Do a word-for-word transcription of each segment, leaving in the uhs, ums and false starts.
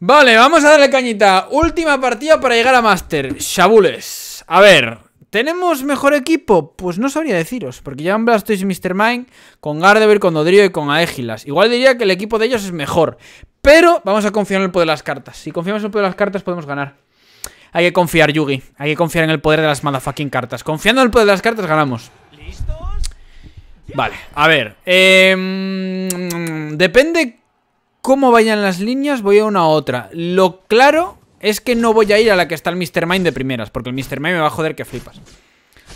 Vale, vamos a darle cañita. Última partida para llegar a Master. Shabules. A ver, ¿tenemos mejor equipo? Pues no sabría deciros, porque llevan Blastoise y míster Mime, con Gardevoir, con Dodrio y con Aegilas. Igual diría que el equipo de ellos es mejor, pero vamos a confiar en el poder de las cartas. Si confiamos en el poder de las cartas podemos ganar. Hay que confiar, Yugi. Hay que confiar en el poder de las motherfucking cartas. Confiando en el poder de las cartas ganamos. ¿Listos? Vale, a ver, eh, depende cómo vayan las líneas, voy a una u otra. Lo claro es que no voy a ir a la que está el míster Mime de primeras, porque el míster Mime me va a joder que flipas.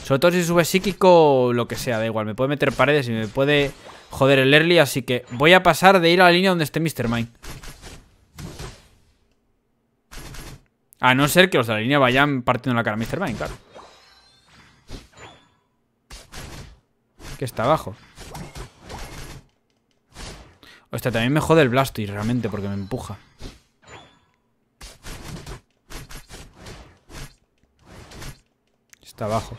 Sobre todo si sube psíquico o lo que sea, da igual. Me puede meter paredes y me puede joder el early. Así que voy a pasar de ir a la línea donde esté míster Mime, a no ser que los de la línea vayan partiendo la cara a míster Mime, claro. Que está abajo. Hostia, también me jode el Blastoise realmente, porque me empuja. Está abajo.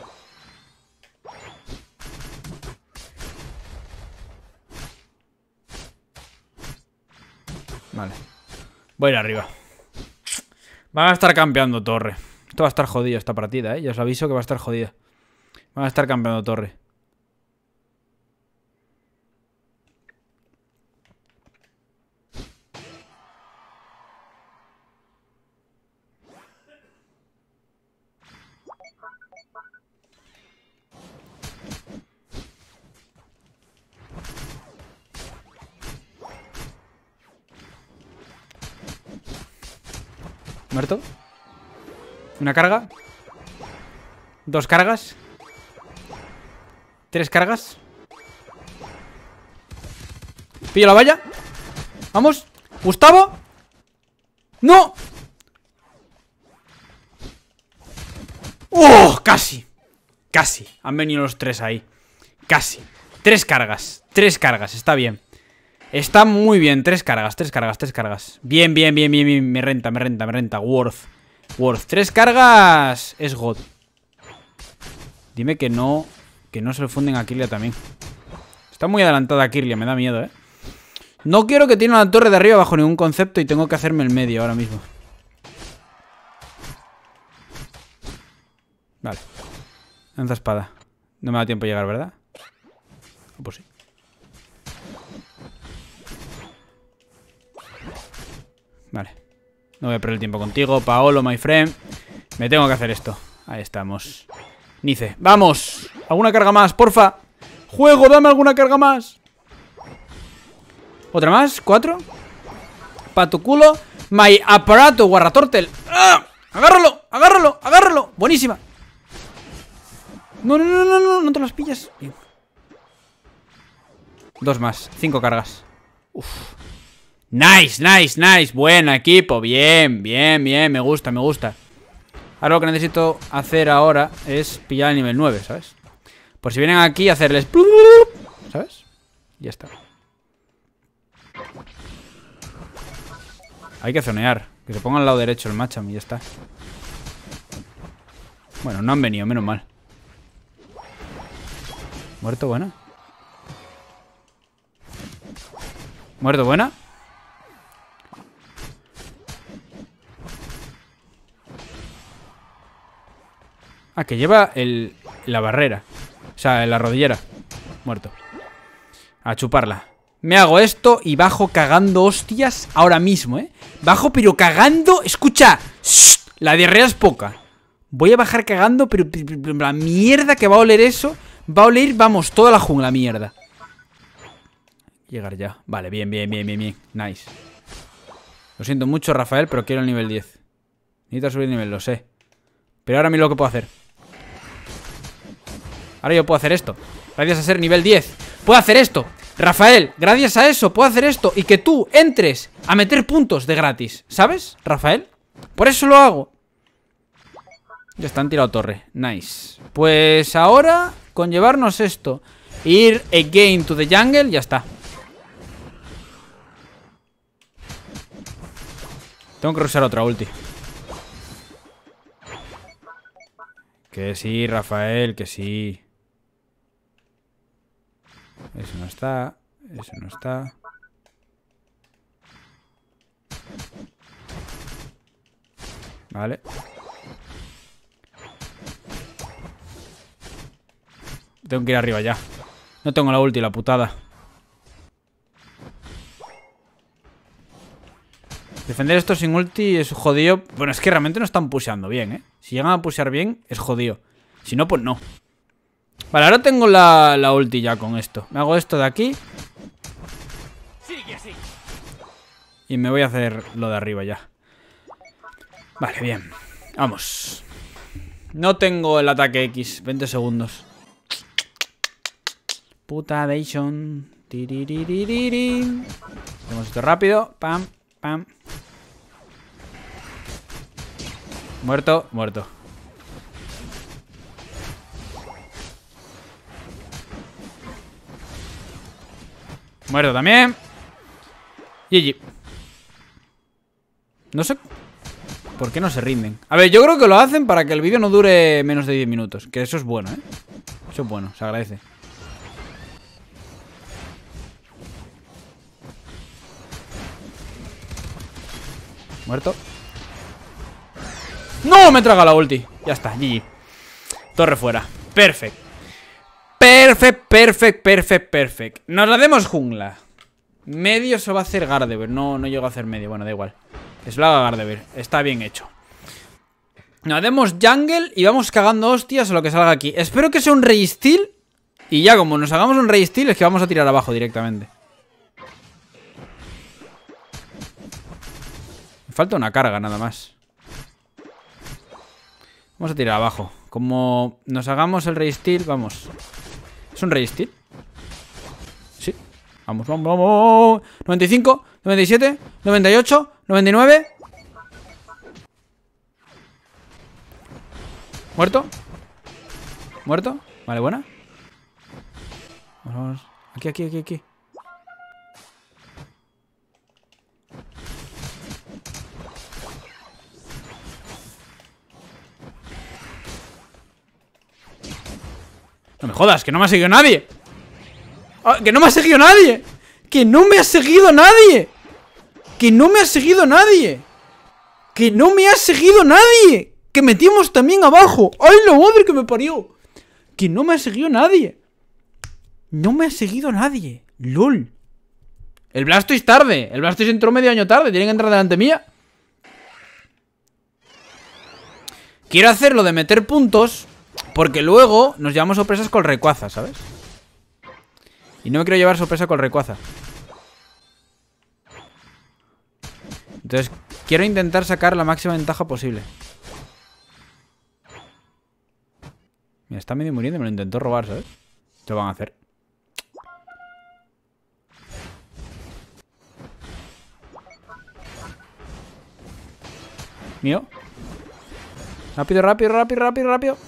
Vale. Voy a ir arriba. Van a estar campeando torre. Esto va a estar jodido esta partida, ¿eh? Ya os aviso que va a estar jodida. Van a estar campeando torre. Muerto. Una carga. Dos cargas. Tres cargas. Pillo la valla. Vamos. Gustavo. No. ¡Oh! Casi. Casi. Han venido los tres ahí. Casi. Tres cargas. Tres cargas. Está bien. Está muy bien, tres cargas, tres cargas, tres cargas. Bien, bien, bien, bien, bien, me renta, me renta, me renta. Worth, worth, tres cargas. Es God. Dime que no, que no se lo funden a Kirlia también. Está muy adelantada Kirlia, me da miedo, eh. No quiero que tiene la torre de arriba bajo ningún concepto y tengo que hacerme el medio ahora mismo. Vale. Lanza espada. No me da tiempo a llegar, ¿verdad? Pues sí. Vale, no voy a perder el tiempo contigo, Paolo, my friend. Me tengo que hacer esto. Ahí estamos. Nice, vamos. Alguna carga más, porfa. Juego, dame alguna carga más. ¿Otra más? ¿Cuatro? Pa' tu culo. My aparato, guarratortel. ¡Ah! Agárralo, agárralo, agárralo. Buenísima. No, no, no, no, no, no te las pillas. Bien. Dos más, cinco cargas. Uf. Nice, nice, nice. Buen equipo. Bien, bien, bien. Me gusta, me gusta. Ahora lo que necesito hacer ahora es pillar el nivel nueve, ¿sabes? Por si vienen aquí a hacerles... ¿Sabes? Ya está. Hay que zonear. Que se ponga al lado derecho el matchup y ya está. Bueno, no han venido, menos mal. Muerto, buena. Muerto, buena. Ah, que lleva el, la barrera. O sea, la rodillera. Muerto. A chuparla. Me hago esto y bajo cagando hostias ahora mismo, ¿eh? Bajo pero cagando... Escucha. Shh, la diarrea es poca. Voy a bajar cagando, pero la mierda que va a oler eso. Va a oler, vamos, toda la jungla, mierda. Llegar ya. Vale, bien, bien, bien, bien, bien. Nice. Lo siento mucho, Rafael, pero quiero el nivel diez. Necesito subir el nivel, lo sé. Pero ahora mira lo que puedo hacer. Ahora yo puedo hacer esto. Gracias a ser nivel diez. Puedo hacer esto. Rafael, gracias a eso puedo hacer esto. Y que tú entres a meter puntos de gratis. ¿Sabes, Rafael? Por eso lo hago. Ya está, han tirado torre. Nice. Pues ahora, con llevarnos esto, ir again to the jungle, ya está. Tengo que usar otra ulti. Que sí, Rafael, que sí. Eso no está. Eso no está. Vale. Tengo que ir arriba ya. No tengo la ulti, la putada. Defender esto sin ulti es jodido. Bueno, es que realmente no están pusheando bien, ¿eh? Si llegan a pushear bien, es jodido. Si no, pues no. Vale, ahora tengo la, la ulti ya con esto. Me hago esto de aquí. Y me voy a hacer lo de arriba ya. Vale, bien. Vamos. No tengo el ataque X. veinte segundos. Puta Dation. Hacemos esto rápido. Pam, pam. Muerto, muerto. Muerto también. G G. No sé por qué no se rinden. A ver, yo creo que lo hacen para que el vídeo no dure menos de diez minutos. Que eso es bueno, ¿eh? Eso es bueno, se agradece. Muerto. ¡No! Me traga la ulti. Ya está, G G. Torre fuera. Perfect. Perfect, perfect, perfect, perfect. Nos la demos jungla. Medio se va a hacer Gardevoir. No, no llego a hacer medio. Bueno, da igual. Que se lo haga Gardevoir. Está bien hecho. Nos demos jungle y vamos cagando hostias a lo que salga aquí. Espero que sea un Rey Steel. Y ya como nos hagamos un Rey Steel es que vamos a tirar abajo directamente. Me falta una carga nada más. Vamos a tirar abajo. Como nos hagamos el Rey Steel, vamos. ¿Es un Rey Steel? Sí. Vamos, vamos, vamos. noventa y cinco, noventa y siete, noventa y ocho, noventa y nueve. Muerto. Muerto. Vale, buena. Vamos, vamos. Aquí, aquí, aquí, aquí. No me jodas, que no me ha seguido nadie. ¡Ah, que no me ha seguido nadie! ¡Que no me ha seguido nadie! ¡Que no me ha seguido nadie! ¡Que no me ha seguido nadie! ¡Que metimos también abajo! ¡Ay, la madre que me parió! ¡Que no me ha seguido nadie! ¡No me ha seguido nadie! ¡Lol! El Blastoise tarde. El Blastoise entró medio año tarde. Tienen que entrar delante mía. Quiero hacer lo de meter puntos... Porque luego nos llevamos sorpresas con Rayquaza, ¿sabes? Y no me quiero llevar sorpresa con Rayquaza. Entonces, quiero intentar sacar la máxima ventaja posible. Mira, está medio muriendo, me lo intentó robar, ¿sabes? Lo van a hacer. Mío. Rápido, rápido, rápido, rápido, rápido.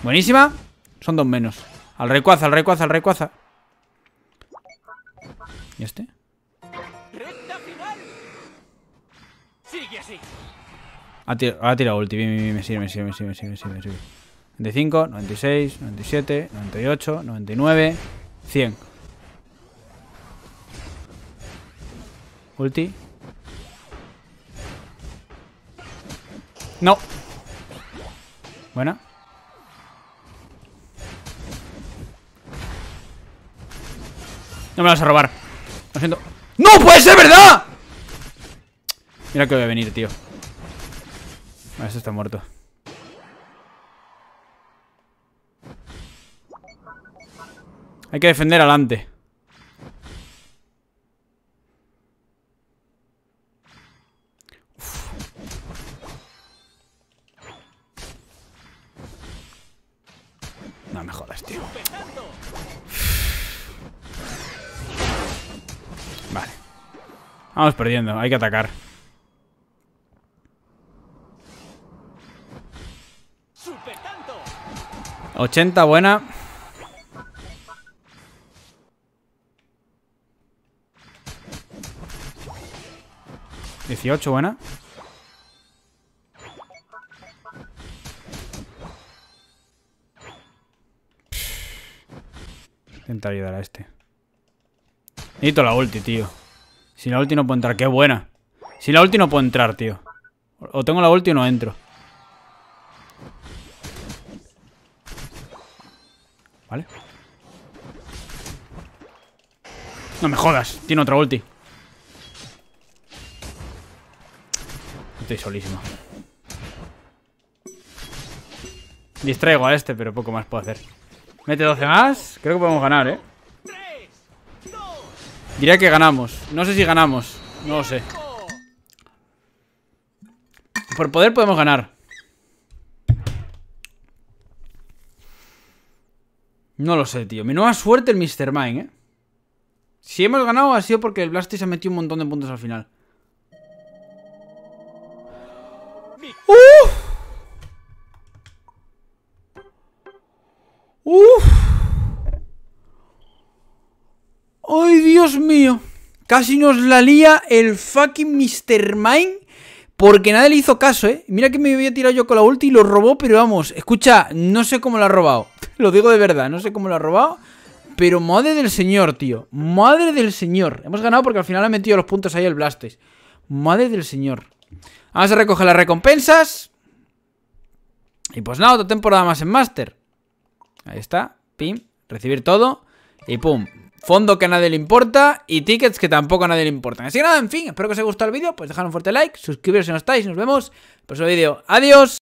Buenísima. Son dos menos. Al Rayquaza, al Rayquaza, al Rayquaza. ¿Y este? Ha tirado, ha tirado ulti. Bien, bien, bien. Me sirve, me sirve, me sirve, me sirve, me sirve, me sirve. noventa y cinco, noventa y seis, noventa y siete, noventa y ocho, noventa y nueve, cien. Ulti. No. Buena. No me vas a robar. Lo siento. ¡No puede ser verdad! Mira que voy a venir, tío. Vale, este está muerto. Hay que defender adelante. Uf. No me jodas, tío. Vale. Vamos perdiendo, hay que atacar. ochenta, buena. dieciocho, buena. Intenta ayudar a este. Necesito la ulti, tío. Si la ulti no puedo entrar, qué buena. Si la ulti no puedo entrar, tío. O tengo la ulti o no entro. ¿Vale? No me jodas, tiene otra ulti. Estoy solísimo. Distraigo a este, pero poco más puedo hacer. Mete doce más. Creo que podemos ganar, ¿eh? Diría que ganamos. No sé si ganamos. No lo sé. Por poder podemos ganar. No lo sé, tío. Menuda suerte el míster Mime, ¿eh? Si hemos ganado ha sido porque el Blastoise ha metido un montón de puntos al final. ¡Uf! ¡Uf! ¡Ay, Dios mío! Casi nos la lía el fucking míster Mime, porque nadie le hizo caso, ¿eh? Mira que me había tirado yo con la ulti y lo robó, pero vamos, escucha, no sé cómo lo ha robado. Lo digo de verdad, no sé cómo lo ha robado, pero madre del señor, tío. Madre del señor. Hemos ganado porque al final ha metido los puntos ahí el Blastoise. Madre del señor. Vamos a recoger las recompensas. Y pues nada, otra temporada más en Master. Ahí está, pim, recibir todo y pum, fondo que a nadie le importa y tickets que tampoco a nadie le importan. Así que nada, en fin, espero que os haya gustado el vídeo, pues dejad un fuerte like, suscribiros si no estáis, nos vemos en el próximo vídeo. ¡Adiós!